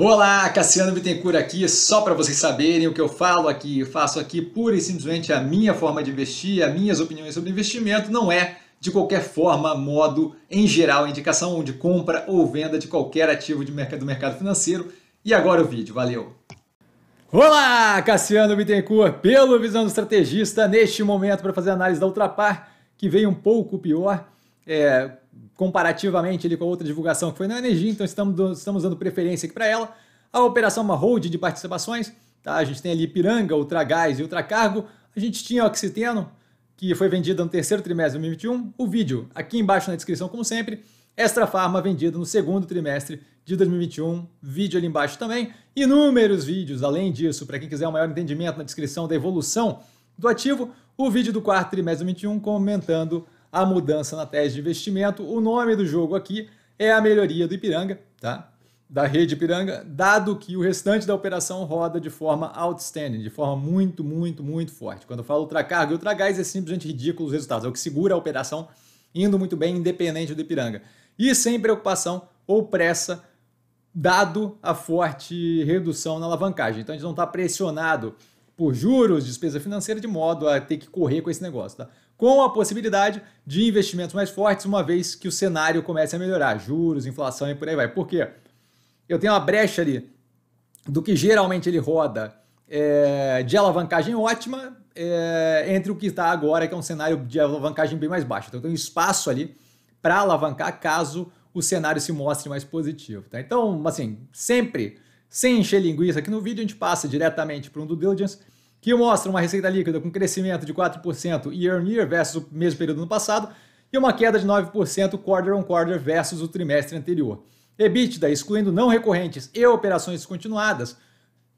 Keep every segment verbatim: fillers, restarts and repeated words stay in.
Olá, Cassiano Bittencourt aqui, só para vocês saberem o que eu falo aqui, eu faço aqui pura e simplesmente a minha forma de investir, as minhas opiniões sobre investimento, não é de qualquer forma, modo, em geral, indicação de compra ou venda de qualquer ativo de mercado, do mercado financeiro. E agora o vídeo, valeu! Olá, Cassiano Bittencourt, pelo Visão do Estrategista, neste momento para fazer a análise da Ultrapar, que veio um pouco pior, é... comparativamente ali com a outra divulgação que foi na energia, então estamos, estamos dando preferência aqui para ela. A operação é uma holding de participações, tá? A gente tem ali Ipiranga, Ultragás e Ultracargo. A gente tinha Oxiteno, que foi vendida no terceiro trimestre de dois mil e vinte e um. O vídeo aqui embaixo na descrição, como sempre. Extra Farma vendida no segundo trimestre de dois mil e vinte e um. Vídeo ali embaixo também. Inúmeros vídeos, além disso, para quem quiser um maior entendimento na descrição da evolução do ativo, o vídeo do quarto trimestre de dois mil e vinte e um comentando a mudança na tese de investimento. O nome do jogo aqui é a melhoria do Ipiranga, tá? Da rede Ipiranga, dado que o restante da operação roda de forma outstanding, de forma muito, muito, muito forte. Quando eu falo ultracargo e ultragás, é simplesmente ridículo os resultados, é o que segura a operação indo muito bem, independente do Ipiranga. E sem preocupação ou pressa, dado a forte redução na alavancagem. Então a gente não está pressionado por juros, despesa financeira, de modo a ter que correr com esse negócio, tá? Com a possibilidade de investimentos mais fortes, uma vez que o cenário comece a melhorar, juros, inflação e por aí vai. Por quê? Eu tenho uma brecha ali do que geralmente ele roda é, de alavancagem ótima é, entre o que está agora, que é um cenário de alavancagem bem mais baixo. Então, eu tenho espaço ali para alavancar caso o cenário se mostre mais positivo, tá? Então, assim, sempre, sem encher linguiça aqui no vídeo, a gente passa diretamente para um due diligence, que mostra uma receita líquida com crescimento de quatro por cento year on year versus o mesmo período no passado e uma queda de nove por cento quarter on quarter versus o trimestre anterior. EBITDA, excluindo não recorrentes e operações descontinuadas,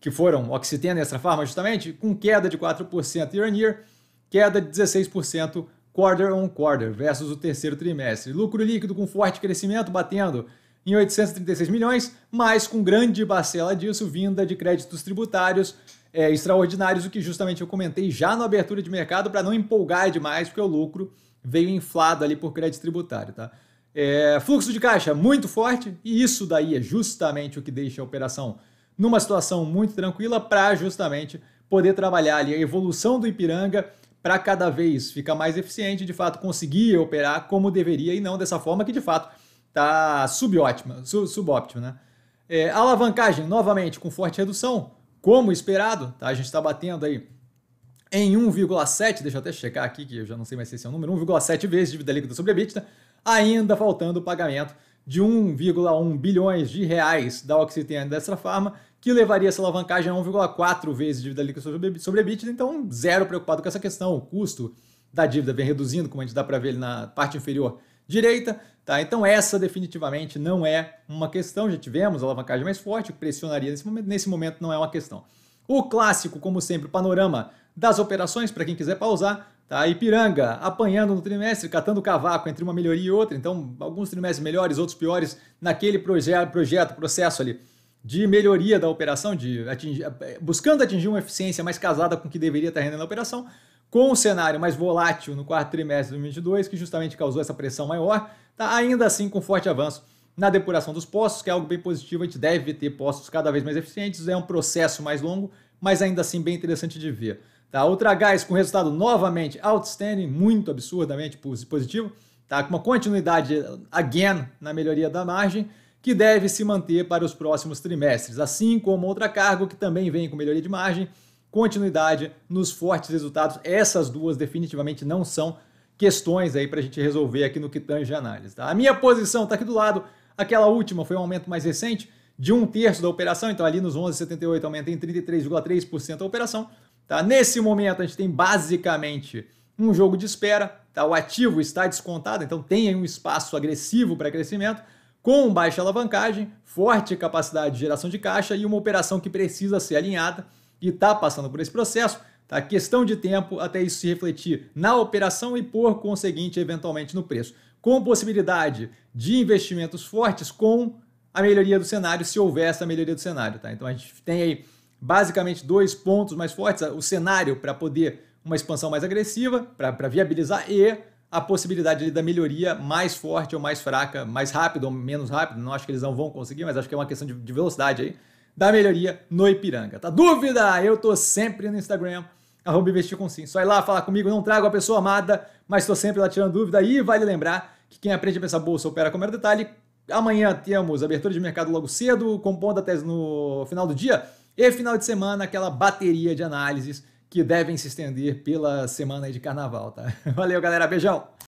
que foram Oxiteno e Extra Farma justamente, com queda de quatro por cento year on year, queda de dezesseis por cento quarter on quarter versus o terceiro trimestre. Lucro líquido com forte crescimento, batendo em oitocentos e trinta e seis milhões, mas com grande parcela disso vinda de créditos tributários É, extraordinários, o que justamente eu comentei já na abertura de mercado para não empolgar demais, porque o lucro veio inflado ali por crédito tributário, tá? É, fluxo de caixa muito forte, e isso daí é justamente o que deixa a operação numa situação muito tranquila para justamente poder trabalhar ali a evolução do Ipiranga para cada vez ficar mais eficiente, de fato conseguir operar como deveria e não dessa forma que de fato está subótima, subótima, né? É, alavancagem, novamente, com forte redução, como esperado, tá? A gente está batendo aí em um vírgula sete, deixa eu até checar aqui, que eu já não sei mais se esse é o número, um vírgula sete vezes dívida líquida sobre EBITDA, ainda faltando o pagamento de um vírgula um bilhões de reais da Oxiteno e da Extra Farma, que levaria essa alavancagem a um vírgula quatro vezes dívida líquida sobre EBITDA, então zero preocupado com essa questão, o custo da dívida vem reduzindo, como a gente dá para ver ali na parte inferior direita, tá? Então essa definitivamente não é uma questão, já tivemos a alavancagem mais forte, pressionaria nesse momento, nesse momento não é uma questão. O clássico, como sempre, o panorama das operações, para quem quiser pausar, tá? Ipiranga apanhando no trimestre, catando cavaco entre uma melhoria e outra, então alguns trimestres melhores, outros piores, naquele projeto, projeto processo ali de melhoria da operação, de atingir, buscando atingir uma eficiência mais casada com o que deveria estar rendendo a operação, com o cenário mais volátil no quarto trimestre de dois mil e vinte e dois, que justamente causou essa pressão maior, tá? Ainda assim com forte avanço na depuração dos postos, que é algo bem positivo, a gente deve ter postos cada vez mais eficientes, é um processo mais longo, mas ainda assim bem interessante de ver, tá? Ultragás com resultado novamente outstanding, muito absurdamente positivo, tá? Com uma continuidade, again, na melhoria da margem, que deve se manter para os próximos trimestres, assim como ultracargo, que também vem com melhoria de margem, continuidade nos fortes resultados. Essas duas definitivamente não são questões aí para a gente resolver aqui no que tange a análise, tá? A minha posição está aqui do lado, aquela última foi um aumento mais recente de um terço da operação, então ali nos onze vírgula setenta e oito aumenta em trinta e três vírgula três por cento a operação, tá? Nesse momento a gente tem basicamente um jogo de espera, tá? O ativo está descontado, então tem aí um espaço agressivo para crescimento, com baixa alavancagem, forte capacidade de geração de caixa e uma operação que precisa ser alinhada e está passando por esse processo, tá? Questão de tempo até isso se refletir na operação e, por conseguinte, eventualmente no preço. Com possibilidade de investimentos fortes com a melhoria do cenário, se houver essa melhoria do cenário, tá? Então a gente tem aí basicamente dois pontos mais fortes, o cenário para poder uma expansão mais agressiva, para viabilizar, e a possibilidade ali da melhoria mais forte ou mais fraca, mais rápido ou menos rápido, não acho que eles não vão conseguir, mas acho que é uma questão de, de velocidade aí, da melhoria no Ipiranga. Tá dúvida? Eu tô sempre no Instagram, arroba Investir com SIM. Só ir lá falar comigo, não trago a pessoa amada, mas tô sempre lá tirando dúvida. E vale lembrar que quem aprende a pensar bolsa opera com o maior detalhe. Amanhã temos abertura de mercado logo cedo, compondo a tese no final do dia e final de semana, aquela bateria de análises que devem se estender pela semana aí de carnaval, tá? Valeu, galera. Beijão!